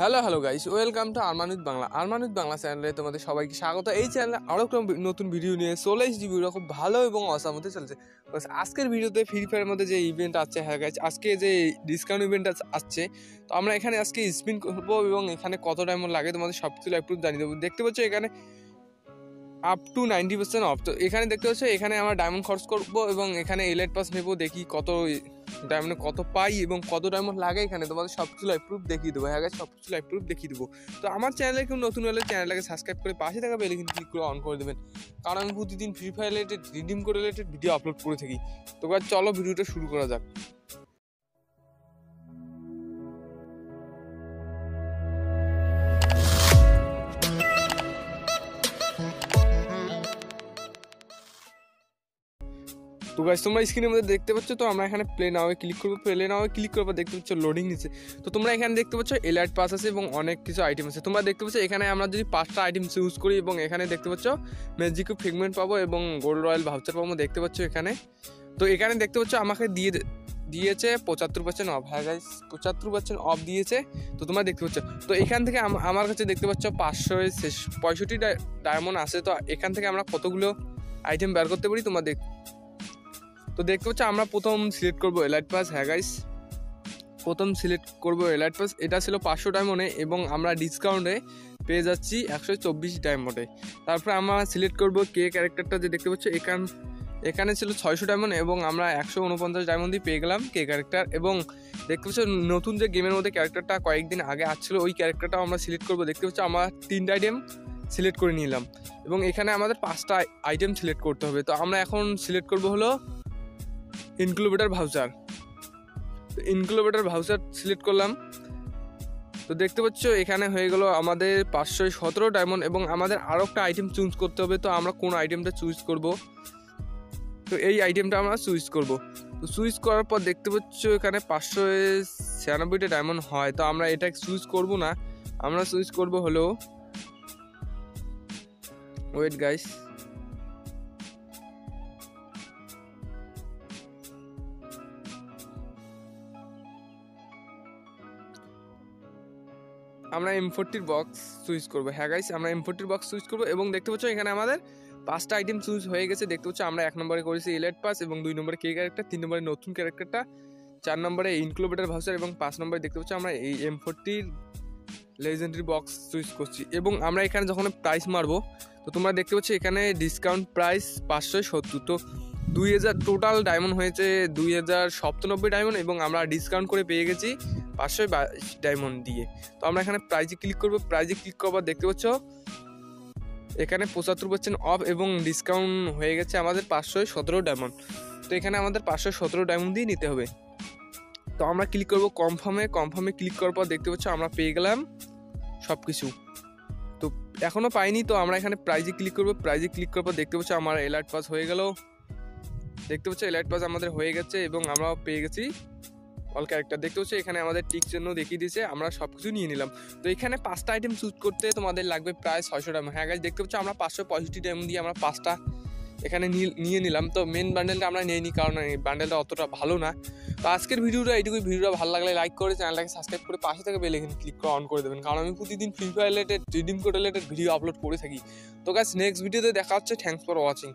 Hello hello guys welcome to Arman with Bangla. Arman with Bangla चैनले तुम्हारे सबाई के स्वागत। ये चैनल और नतून भिडियो नहीं चले भिडियो खूब भलो और असार मत चलते। बस आजकल भिडियोते फ्री फायर मध्य जो इवेंट आछे है गाइस आज के डिसकाउंट इवेंट आछे तो आमरा एखाने आज के स्पिन करब और एखाने कत डायमंड लागे तुम्हारे सबकिछु एकटू जानिये देब। देखते पाच्छो एखाने आप टू 90% अफ। तो एखाने देखते पाच्छो एखाने आमरा डायमंड खर्च करब और एखाने एलाइट पास नेब। देखी कत डायमंड कत पाई और कत डायमंड लागे एखाने तुम्हारे सबकिछु लाइव प्रूफ देखिए देव। हाँ गाइस सबकिछु लाइव प्रूफ देखिए देव। तो आमार चैनले केउ नतून होले चैनलटाके सबसक्राइब करे पाशे थाका बेल आइकन क्लिक करे अन करे देबेन, कारण आमि प्रतिदिन फ्री फायर रिलेटेड रिडीम करे रिलेटेड भिडियो अपलोड करे थाकि। तो गाइस चलो भिडियोटा शुरू करा जाक। तो गाइस तुम्हारा स्क्रीन में देखते पाच। तो हमें प्ले नावे क्लिक करब, प्ले नावे क्लिक करब देखते पाच लोडिंग नीचे। तो तुम्हारा एखे देखते पाच एलाइट पास आछे और अनेक किछु आइटेम आछे। तुम्हारा देखते पाच एखे आमरा जोदि 5टा आइटेम चूज करी और एखे देखते पाच मैजिक फ्रेगमेंट पाबो और गोल्ड रॉयल भाउचार पाबो। देखते पाच एखे तो एखे देखते पाच आमाके दिए दिए 75% अफ। हाँ गाइस 75% अफ दिए। तो तुम्हारा देखते पाच तो एखान देखते पाच 565 डायमंड आछे। तो एखान कतगुलो आइटेम बेर करते पारी तुम्हारा देख। तो देखते पाচ্ছ আমরা প্রথম সিলেক্ট করব এলাইট পাস। হ্যাঁ গাইস প্রথম সিলেক্ট করব এলাইট পাস। এটা ছিল 500 ডায়মন্ডে এবং আমরা ডিসকাউন্টে পেয়ে যাচ্ছি 124 ডায়মন্ডে। তারপর আমরা সিলেক্ট করব কে ক্যারেক্টারটা যে দেখতে পাচ্ছ। এখানে ছিল 600 ডায়মন্ড এবং আমরা 149 ডায়মন্ড দিয়ে পেয়ে গেলাম কে ক্যারেক্টার। এবং দেখতে পাচ্ছ নতুন যে গেমের মধ্যে ক্যারেক্টারটা কয়েকদিন আগে আসছিল ওই ক্যারেক্টারটাও আমরা সিলেক্ট করব। দেখতে পাচ্ছ আমরা 3টা আইটেম সিলেক্ট করে নিলাম এবং এখানে আমাদের 5টা আইটেম সিলেক্ট করতে হবে। তো আমরা এখন সিলেক্ট করব হলো इनक्यूबेटर भाउचार। तो इनक्यूबेटर भाउचार सिलेक्ट कर लाम। तो देखते पाচ্ছ এখানে হয়ে গেল আমাদের 517 ডায়মন্ড এবং আমাদের আরো একটা আইটেম চুজ করতে হবে। তো আমরা কোন আইটেমটা চুজ করব, তো এই আইটেমটা আমরা চুজ করব। তো চুজ করার পর দেখতে পাচ্ছ এখানে 596টা ডায়মন্ড হয়। তো আমরা এটা চুজ করব না, আমরা চুজ করব হলো ওয়েট গাইস। আমরা M40 বক্স চুজ করব। হ্যাঁ গাইস আমরা M40 বক্স চুজ করব এবং দেখতে পাচ্ছ এখানে আমাদের 5টা আইটেম চুজ হয়ে গেছে। দেখতে পাচ্ছ আমরা 1 নম্বরে করেছি এলাইট পাস এবং 2 নম্বরে কে ক্যারেক্টার, 3 নম্বরে নতুন ক্যারেক্টারটা, 4 নম্বরে ইনক্লুবেটর ভাউচার এবং 5 নম্বরে দেখতে পাচ্ছ আমরা এই M40 লেজেন্ডারি বক্স চুজ করছি। এবং আমরা এখানে যখন প্রাইস মারবো তো তোমরা দেখতে পাচ্ছ এখানে ডিসকাউন্ট প্রাইস 570। তো 2000 টোটাল ডায়মন্ড হয়েছে 2097 ডায়মন্ড এবং আমরা ডিসকাউন্ট করে পেয়ে গেছি 522 ডায়মন্ড দিয়ে। তো আমরা এখানে প্রাইজে ক্লিক করব। প্রাইজে ক্লিক করবার দেখতে পাচ্ছ এখানে 75% অফ এবং ডিসকাউন্ট হয়ে গেছে আমাদের 517 ডায়মন্ড। তো এখানে আমাদের 517 ডায়মন্ড দিয়ে নিতে হবে। তো আমরা ক্লিক করব কনফার্মে। কনফার্মে ক্লিক করার পর দেখতে পাচ্ছ আমরা পেয়ে গেলাম সব কিছু। তো এখনও পাইনি, তো আমরা এখানে প্রাইজে ক্লিক করব। প্রাইজে ক্লিক করার পর দেখতে পাচ্ছ আমার এলার্ট পাস হয়ে গেল। দেখতে পাচ্ছ এলাইট পাস আমাদের হয়ে গেছে এবং আমরা পেয়ে গেছি অল ক্যারেক্টার। দেখতে পাচ্ছ এখানে আমাদের টিক চিহ্ন দেখিয়ে দিয়েছে, আমরা সব কিছু নিয়ে নিলাম। তো এখানে 5টা আইটেম চুজ করতে তোমাদের লাগবে প্রায় 600 ডায়মন্ড। হ্যাঁ গাইস দেখতে পাচ্ছ আমরা 565 ডায়মন্ড দিয়ে আমরা 5টা এখানে নিয়ে নিলাম। তো মেন বান্ডেলটা আমরা নিয়ে নিই, কারণ এই বান্ডেলটা অতটা ভালো না। তো আজকের ভিডিওটা এইটুকুই। ভিডিওটা ভালো লাগলে লাইক করে চ্যানেলটাকে সাবস্ক্রাইব করে পাশে থাকা বেল আইকন ক্লিক করে অন করে দেবেন, কারণ আমি প্রতিদিন free fire related redeem code related video upload করে থাকি। তো গাইস নেক্সট ভিডিওতে দেখা হচ্ছে। Thanks for watching.